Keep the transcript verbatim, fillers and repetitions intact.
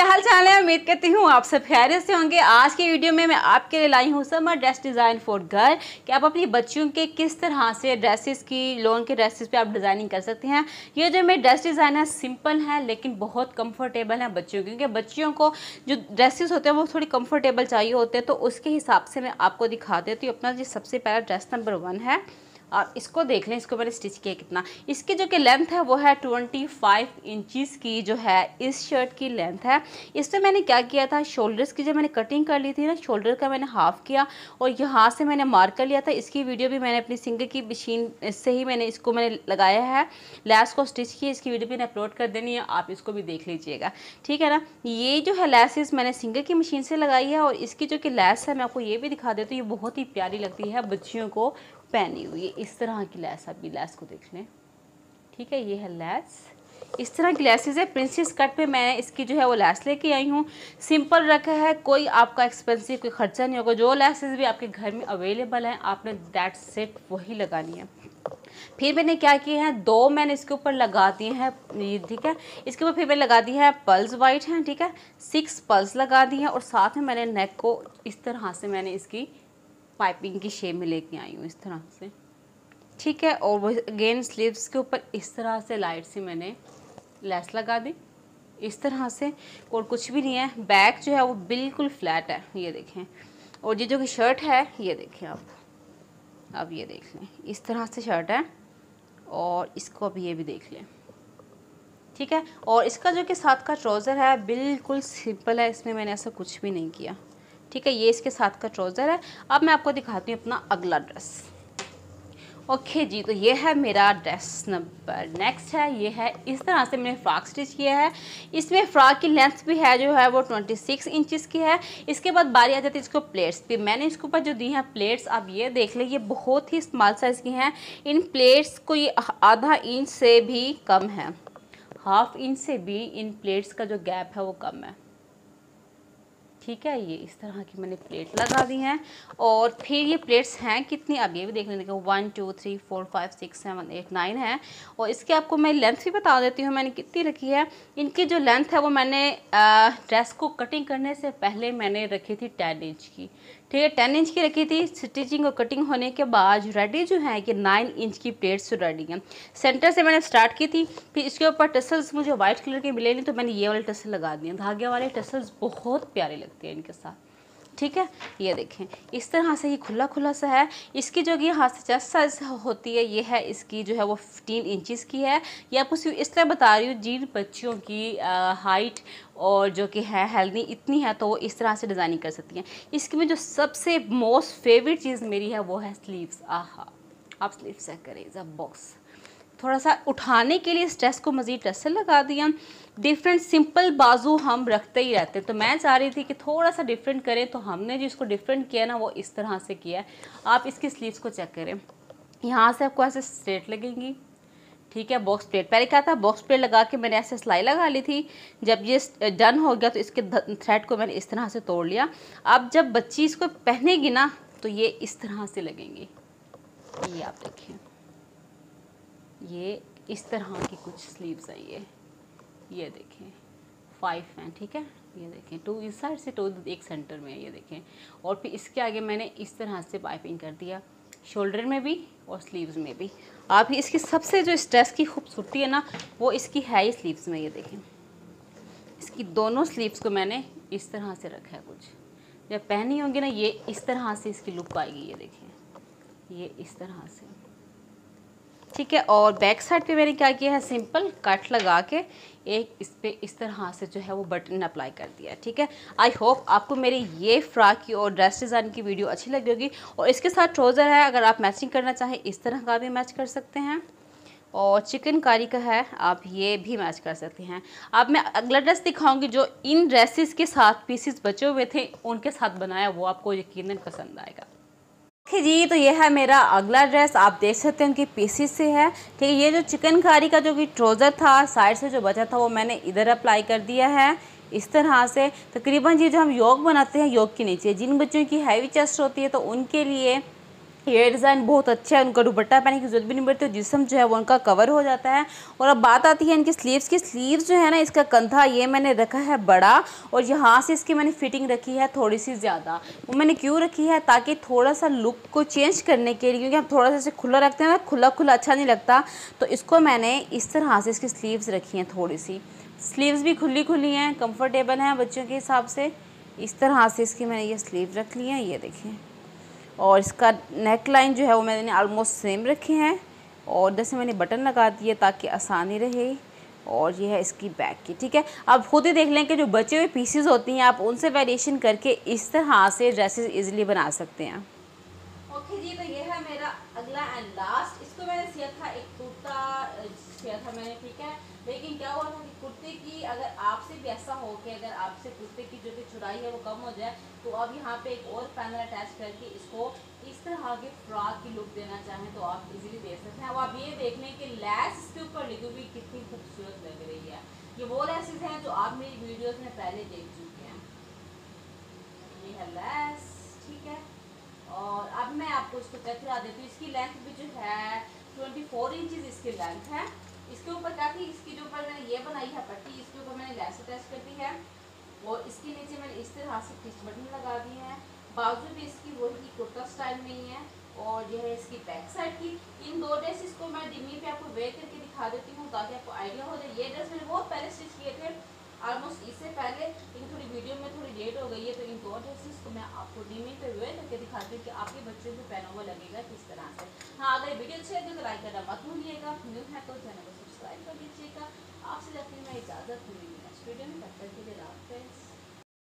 क्या हाल चाल है। उम्मीद करती हूँ आप सब खैरियत से होंगे। आज के वीडियो में मैं आपके लिए लाई हूँ summer dress design for girl कि आप अपनी बच्चियों के किस तरह से ड्रेसेस की लॉन के ड्रेसेस पे आप डिज़ाइनिंग कर सकते हैं। ये जो मेरे ड्रेस डिज़ाइन है सिंपल है लेकिन बहुत कंफर्टेबल है बच्चियों, क्योंकि बच्चियों को जो ड्रेसेस होते हैं वो थोड़ी कम्फर्टेबल चाहिए होते हैं। तो उसके हिसाब से मैं आपको दिखा देती हूँ। अपना जो सबसे पहला ड्रेस नंबर वन है, आप इसको देख लें, इसको मैंने स्टिच किया कितना। इसकी जो कि लेंथ है वो है पच्चीस इंचेस की, जो है इस शर्ट की लेंथ है। इस पे मैंने क्या किया था, शोल्डर्स की जो मैंने कटिंग कर ली थी ना, शोल्डर का मैंने हाफ किया और यहाँ से मैंने मार्क कर लिया था। इसकी वीडियो भी मैंने अपनी सिंगल की मशीन से ही मैंने इसको मैंने लगाया है, लैस को स्टिच किया। इसकी वीडियो भी मैंने अपलोड कर देनी है, आप इसको भी देख लीजिएगा, ठीक है ना। ये जो है लैसेस मैंने सिंगल की मशीन से लगाई है और इसकी जो कि लैस है मैं आपको ये भी दिखा देती हूँ, ये बहुत ही प्यारी लगती है बच्चियों को पहनी हुई। इस तरह की लैस, आप भी लैस को देख लें, ठीक है। ये है लैस, इस तरह की लैसेज है। प्रिंसेस कट पे मैं इसकी जो है वो लैस लेके आई हूँ। सिंपल रखा है, कोई आपका एक्सपेंसिव कोई खर्चा नहीं होगा। जो लैसेज भी आपके घर में अवेलेबल हैं आपने दैट सेट वही लगानी है। फिर मैंने क्या किया है, दो मैंने इसके ऊपर लगा दिए हैं, ठीक है। इसके ऊपर फिर मैंने लगा दी है पर्ल्स वाइट हैं, ठीक है, सिक्स पर्ल्स लगा दी हैं और साथ में मैंने नेक को इस तरह से मैंने इसकी पाइपिंग की शेप में लेके आई हूँ, इस तरह से, ठीक है। और वो अगेन स्लीव्स के ऊपर इस तरह से लाइट सी मैंने लैस लगा दी, इस तरह से, और कुछ भी नहीं है। बैक जो है वो बिल्कुल फ्लैट है, ये देखें। और ये जो कि शर्ट है ये देखें आप, अब ये देख लें, इस तरह से शर्ट है और इसको अब ये भी देख लें, ठीक है। और इसका जो कि साथ का ट्राउज़र है बिल्कुल सिंपल है, इसमें मैंने ऐसा कुछ भी नहीं किया, ठीक है। ये इसके साथ का ट्राउज़र है। अब मैं आपको दिखाती हूँ अपना अगला ड्रेस। ओके जी, तो ये है मेरा ड्रेस नंबर नेक्स्ट है। ये है, इस तरह से मैंने फ्रॉक स्टिच किया है। इसमें फ्रॉक की लेंथ भी है जो है वो छब्बीस इंचेस की है। इसके बाद बारी आ जाती है इसको प्लेट्स पे। मैंने इसके ऊपर जो दी हैं प्लेट्स, आप ये देख लें, ये बहुत ही स्मॉल साइज़ की हैं। इन प्लेट्स को ये आधा इंच से भी कम है, हाफ इंच से भी इन प्लेट्स का जो गैप है वो कम है, ठीक है। ये इस तरह की मैंने प्लेट लगा दी हैं। और फिर ये प्लेट्स हैं कितनी, अब ये भी देख लेने का one two three four five six seven eight nine है। और इसके आपको मैं लेंथ भी बता देती हूँ मैंने कितनी रखी है। इनकी जो लेंथ है वो मैंने ड्रेस को कटिंग करने से पहले मैंने रखी थी टेन इंच की, ठीक है, टेन इंच की रखी थी। स्टिचिंग और कटिंग होने के बाद रेडी जो है कि नाइन इंच की प्लेट्स रेडी हैं। सेंटर से मैंने स्टार्ट की थी, फिर इसके ऊपर टसल्स मुझे वाइट कलर के मिले नहीं तो मैंने ये वाले टसल लगा दिए, धागे वाले टसल्स बहुत प्यारे लगते हैं इनके साथ, ठीक है। ये देखें, इस तरह से ये खुला खुला सा है। इसकी जो कि यहाँ से चेस्ट साइज होती है ये है, इसकी जो है वो फिफ्टीन इंचेस की है। ये आपको सिर्फ इसलिए बता रही हूँ, जिन बच्चियों की आ, हाइट और जो कि है हेल्दी इतनी है तो वो इस तरह से डिज़ाइनिंग कर सकती हैं। इसकी में जो सबसे मोस्ट फेवरेट चीज़ मेरी है वो है स्लीव्स। आहा, आप स्लीव्स चेक करें, जब बॉक्स थोड़ा सा उठाने के लिए इस ड्रेस को मज़ीद टसल लगा दिया। डिफरेंट सिंपल बाजू हम रखते ही रहते हैं, तो मैं चाह रही थी कि थोड़ा सा डिफरेंट करें, तो हमने जिसको डिफरेंट किया ना वो इस तरह से किया है। आप इसकी स्लीव्स को चेक करें, यहाँ से आपको ऐसे स्ट्रेट लगेंगी, ठीक है। बॉक्स प्लेट पहले क्या था, बॉक्स प्लेट लगा के मैंने ऐसे सिलाई लगा ली थी। जब ये डन हो गया तो इसके थ्रेड को मैंने इस तरह से तोड़ लिया। अब जब बच्ची इसको पहनेगी ना तो ये इस तरह से लगेंगी, ये आप देखें, ये इस तरह की कुछ स्लीव्स हैं। ये ये देखें फाइव हैं, ठीक है। ये देखें टू इस साइड से, टू एक सेंटर में है, ये देखें। और फिर इसके आगे मैंने इस तरह से पाइपिंग कर दिया, शोल्डर में भी और स्लीव्स में भी। आप इसकी सबसे जो इस ड्रेस की खूबसूरती है ना वो इसकी है ही स्लीव्स में, ये देखें। इसकी दोनों स्लीव्स को मैंने इस तरह से रखा है, कुछ जब पहनी होंगी ना ये इस तरह से इसकी लुक आएगी, ये देखें, ये इस तरह से, ठीक है। और बैक साइड पे मैंने क्या किया है, सिंपल कट लगा के एक इस पर इस तरह से जो है वो बटन अप्लाई कर दिया, ठीक है। आई होप आपको मेरी ये फ्रॉक की और ड्रेस डिज़ाइन की वीडियो अच्छी लगी होगी। और इसके साथ ट्राउज़र है, अगर आप मैचिंग करना चाहें इस तरह का भी मैच कर सकते हैं, और चिकनकारी का है आप ये भी मैच कर सकते हैं। अब मैं अगला ड्रेस दिखाऊंगी जो इन ड्रेसेस के साथ पीसेस बचे हुए थे उनके साथ बनाया, वो आपको यकीनन पसंद आएगा। ठीक जी, तो ये है मेरा अगला ड्रेस, आप देख सकते हैं उनके पीसेस से है, ठीक है। ये जो चिकनकारी का जो कि ट्राउज़र था साइड से जो बचा था वो मैंने इधर अप्लाई कर दिया है इस तरह से। तकरीबन ये जो हम योग बनाते हैं योग के नीचे, जिन बच्चों की हैवी चेस्ट होती है तो उनके लिए ये डिज़ाइन बहुत अच्छा है, उनका दुपट्टा पहनने की जरूरत भी नहीं पड़ती, जिस्म जो है वो उनका कवर हो जाता है। और अब बात आती है इनकी स्लीव्स की। स्लीव्स जो है ना इसका कंधा ये मैंने रखा है बड़ा और यहाँ से इसकी मैंने फिटिंग रखी है थोड़ी सी ज़्यादा। वो मैंने क्यों रखी है, ताकि थोड़ा सा लुक को चेंज करने के लिए, क्योंकि हम थोड़ा सा इसे खुला रखते हैं ना, खुला खुला अच्छा नहीं लगता, तो इसको मैंने इस तरह से इसकी स्लीव्स रखी हैं। थोड़ी सी स्लीव्स भी खुली खुली हैं, कम्फर्टेबल हैं बच्चों के हिसाब से। इस तरह से इसकी मैंने ये स्लीव रख ली है, ये देखिए। और इसका नेक लाइन जो है वो मैंने ऑलमोस्ट सेम रखे हैं और इधर से मैंने बटन लगा दिए ताकि आसानी रहे। और ये है इसकी बैक की, ठीक है। आप खुद ही देख लें कि जो बचे हुए पीसेस होती हैं आप उनसे वेरिएशन करके इस तरह से ड्रेसेस इजीली बना सकते हैं। ओके जी, तो ये है मेरा अगला एंड लास्ट। इसको मैंने सिया था एक कुर्ता सिया था मैंने, ठीक है। लेकिन क्या हुआ था कि कुर्ते की अगर आपसे भी ऐसा हो कि अगर आपसे कुर्ते की जो कि चुराई है वो कम हो जाए, तो आप यहाँ पे एक और पैनल अटैच करके इसको इस तरह के फ्रॉक की लुक देना चाहें तो आप इजीली दे सकते हैं। अब आप ये देख लें कि लैस इसके ऊपर लगी हुई कितनी खूबसूरत लग रही है। ये वो लैसेज हैं जो आप मेरी वीडियोज़ में पहले देख चुके हैं। ये है लैस, ठीक है। और अब मैं आपको इसको चेक करा देती हूँ। इसकी लेंथ भी जो है ट्वेंटी फोर इंचज़ इसकी लेंथ है। इसके ऊपर क्या थी, इसकी जो ऊपर मैंने ये बनाई है पट्टी, इसके ऊपर मैंने लैस अटैच कर दी है और इसके नीचे मैंने इस तरह से स्टिच बटन लगा दी है। बाजू भी इसकी वही कुर्ता स्टाइल में ही है। और यह है इसकी बैक साइड की। इन दो ड्रेसेस को मैं डिमी पे आपको वेयर करके दिखा देती हूँ ताकि आपको आइडिया हो जाए। ये ड्रेस मैंने बहुत पहले स्टिच किए थे, ऑलमोस्ट इससे पहले, लेकिन थोड़ी वीडियो में थोड़ी लेट हो गई है। तो इन दो ड्रेसेस को मैं आपको डिमी पे वेयर करके दिखाती हूँ कि आपके बच्चों को पहना हुआ लगेगा किस तरह से। हाँ, अगर वीडियो अच्छी लगे तो लाइक करना मत भूलिएगा, न्यू है तो चैनल को सब्सक्राइब कर लीजिएगा। आपसे जाती मैं इजाज़त मिली नेक्स्ट वीडियो में, तब तक के लिए।